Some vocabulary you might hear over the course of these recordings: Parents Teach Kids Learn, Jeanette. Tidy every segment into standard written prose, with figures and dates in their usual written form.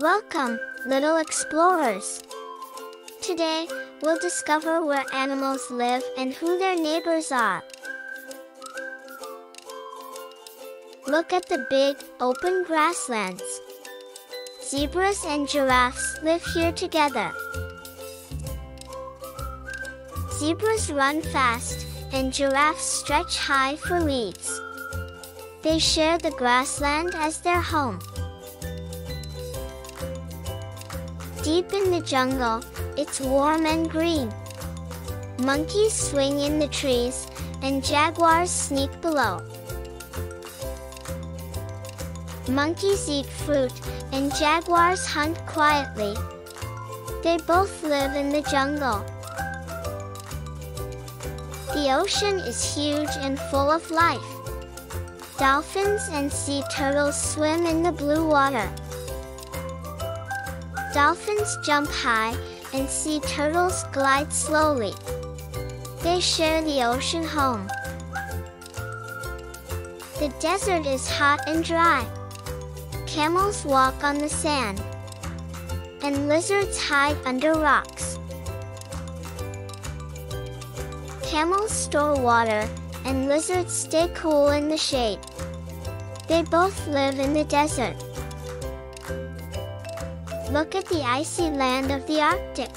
Welcome, little explorers! Today, we'll discover where animals live and who their neighbors are. Look at the big, open grasslands. Zebras and giraffes live here together. Zebras run fast, and giraffes stretch high for leaves. They share the grassland as their home. Deep in the jungle, it's warm and green. Monkeys swing in the trees, and jaguars sneak below. Monkeys eat fruit, and jaguars hunt quietly. They both live in the jungle. The ocean is huge and full of life. Dolphins and sea turtles swim in the blue water. Dolphins jump high, and sea turtles glide slowly. They share the ocean home. The desert is hot and dry. Camels walk on the sand, and lizards hide under rocks. Camels store water, and lizards stay cool in the shade. They both live in the desert. Look at the icy land of the Arctic.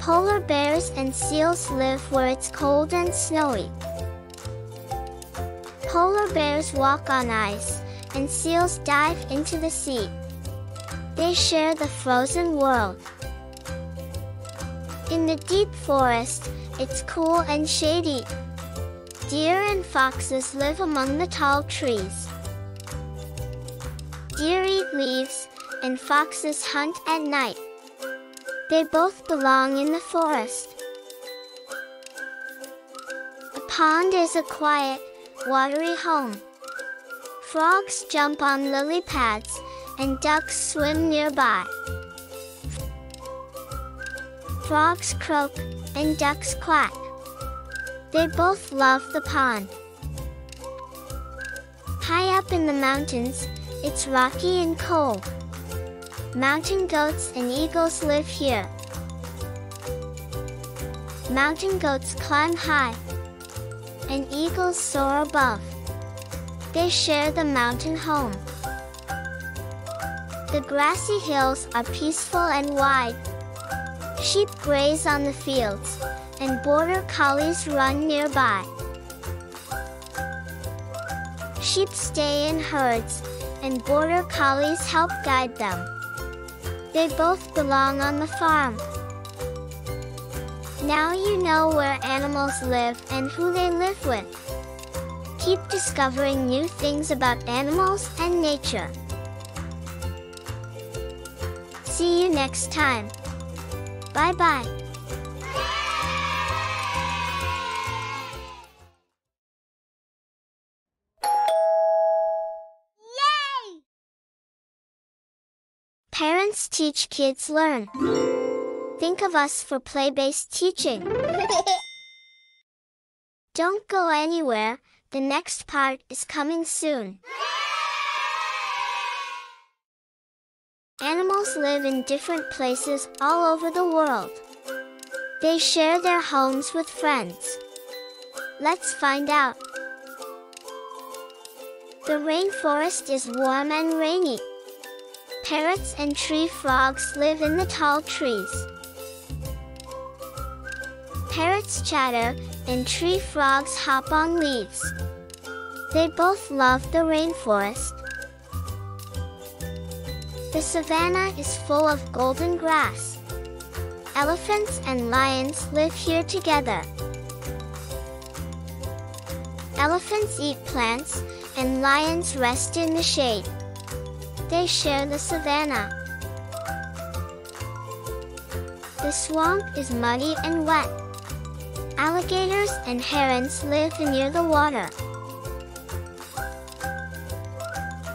Polar bears and seals live where it's cold and snowy. Polar bears walk on ice, and seals dive into the sea. They share the frozen world. In the deep forest, it's cool and shady. Deer and foxes live among the tall trees. Deer eat leaves, and foxes hunt at night. They both belong in the forest. A pond is a quiet, watery home. Frogs jump on lily pads, and ducks swim nearby. Frogs croak, and ducks quack. They both love the pond. High up in the mountains, it's rocky and cold. Mountain goats and eagles live here. Mountain goats climb high, and eagles soar above. They share the mountain home. The grassy hills are peaceful and wide. Sheep graze on the fields, and border collies run nearby. Sheep stay in herds, and border collies help guide them. They both belong on the farm. Now you know where animals live and who they live with. Keep discovering new things about animals and nature. See you next time. Bye-bye. Parents Teach Kids Learn. Think of us for play-based teaching. Don't go anywhere, the next part is coming soon. Animals live in different places all over the world. They share their homes with friends. Let's find out. The rainforest is warm and rainy. Parrots and tree frogs live in the tall trees. Parrots chatter, and tree frogs hop on leaves. They both love the rainforest. The savanna is full of golden grass. Elephants and lions live here together. Elephants eat plants, and lions rest in the shade. They share the savanna. The swamp is muddy and wet. Alligators and herons live near the water.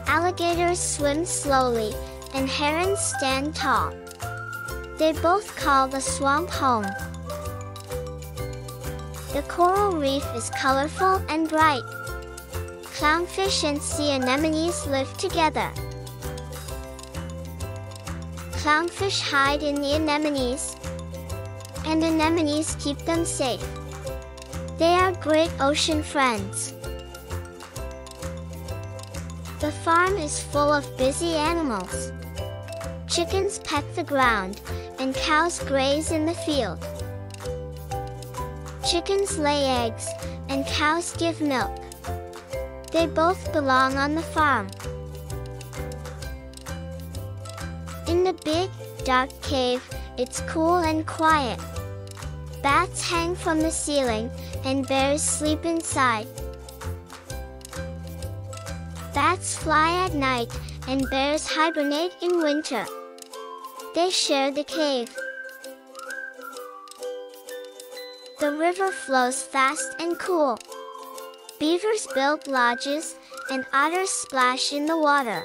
Alligators swim slowly, and herons stand tall. They both call the swamp home. The coral reef is colorful and bright. Clownfish and sea anemones live together. Clownfish hide in the anemones, and anemones keep them safe. They are great ocean friends. The farm is full of busy animals. Chickens peck the ground, and cows graze in the field. Chickens lay eggs, and cows give milk. They both belong on the farm. In the big, dark cave, it's cool and quiet. Bats hang from the ceiling, and bears sleep inside. Bats fly at night, and bears hibernate in winter. They share the cave. The river flows fast and cool. Beavers build lodges, and otters splash in the water.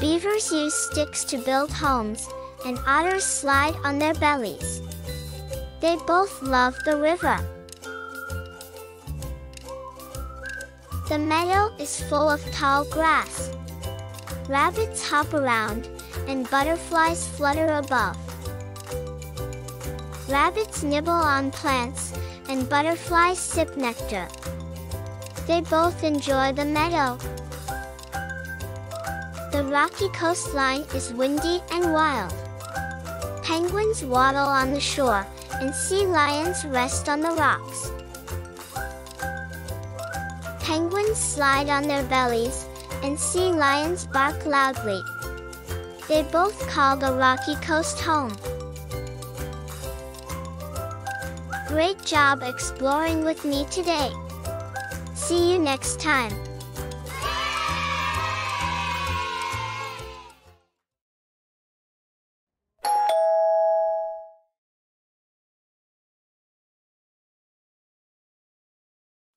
Beavers use sticks to build homes, and otters slide on their bellies. They both love the river. The meadow is full of tall grass. Rabbits hop around, and butterflies flutter above. Rabbits nibble on plants, and butterflies sip nectar. They both enjoy the meadow. The rocky coastline is windy and wild. Penguins waddle on the shore, and sea lions rest on the rocks. Penguins slide on their bellies, and sea lions bark loudly. They both call the rocky coast home. Great job exploring with me today. See you next time.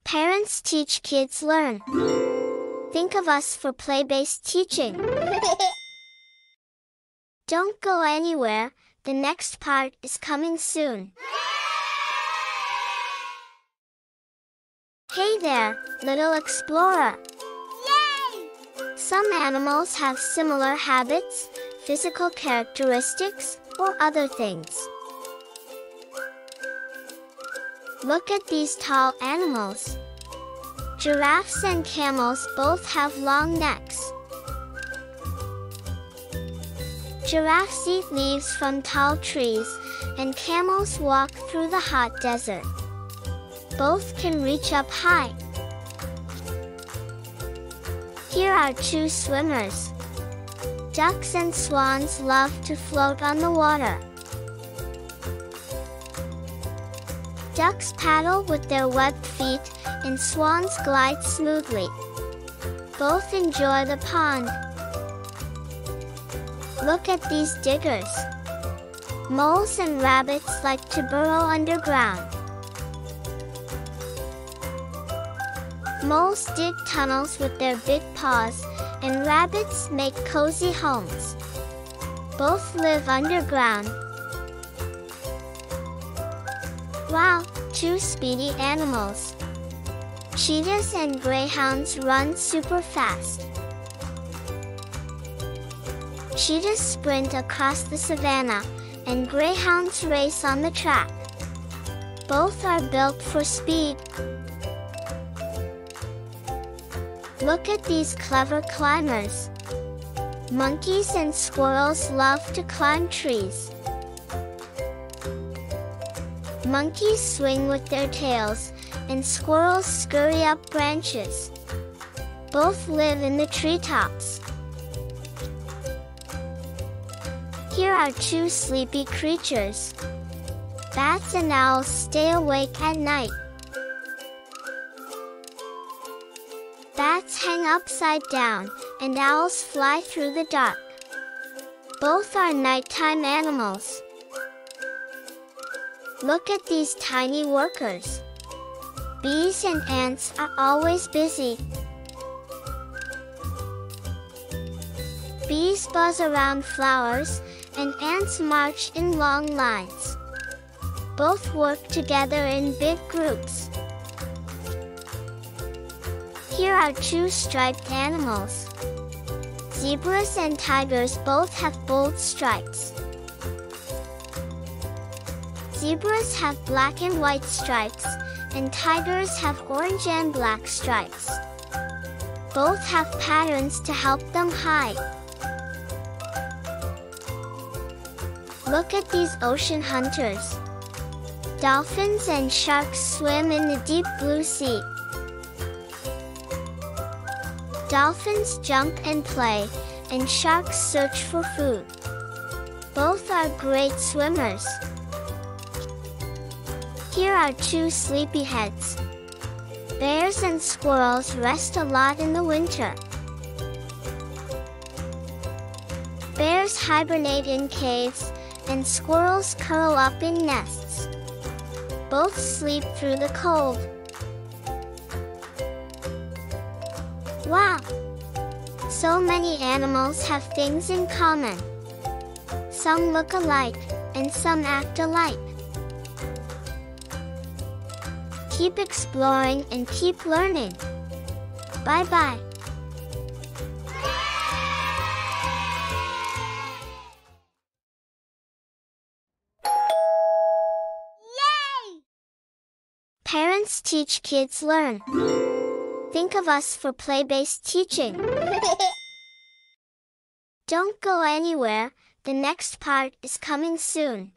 Parents Teach Kids Learn. Think of us for play-based teaching. Don't go anywhere. The next part is coming soon. Hey there, little explorer. Yay! Some animals have similar habits, physical characteristics, or other things. Look at these tall animals. Giraffes and camels both have long necks. Giraffes eat leaves from tall trees, and camels walk through the hot desert. Both can reach up high. Here are two swimmers. Ducks and swans love to float on the water. Ducks paddle with their webbed feet, and swans glide smoothly. Both enjoy the pond. Look at these diggers. Moles and rabbits like to burrow underground. Moles dig tunnels with their big paws, and rabbits make cozy homes. Both live underground. Wow, two speedy animals. Cheetahs and greyhounds run super fast. Cheetahs sprint across the savannah, and greyhounds race on the track. Both are built for speed. Look at these clever climbers. Monkeys and squirrels love to climb trees. Monkeys swing with their tails, and squirrels scurry up branches. Both live in the treetops. Here are two sleepy creatures. Bats and owls stay awake at night. Bats hang upside down, and owls fly through the dark. Both are nighttime animals. Look at these tiny workers. Bees and ants are always busy. Bees buzz around flowers, and ants march in long lines. Both work together in big groups. Here are two striped animals. Zebras and tigers both have bold stripes. Zebras have black and white stripes, and tigers have orange and black stripes. Both have patterns to help them hide. Look at these ocean hunters. Dolphins and sharks swim in the deep blue sea. Dolphins jump and play, and sharks search for food. Both are great swimmers. Here are two sleepyheads. Bears and squirrels rest a lot in the winter. Bears hibernate in caves, and squirrels curl up in nests. Both sleep through the cold. Wow! So many animals have things in common. Some look alike, and some act alike. Keep exploring and keep learning. Bye-bye. Parents Teach Kids Learn. Think of us for play-based teaching. Don't go anywhere, the next part is coming soon.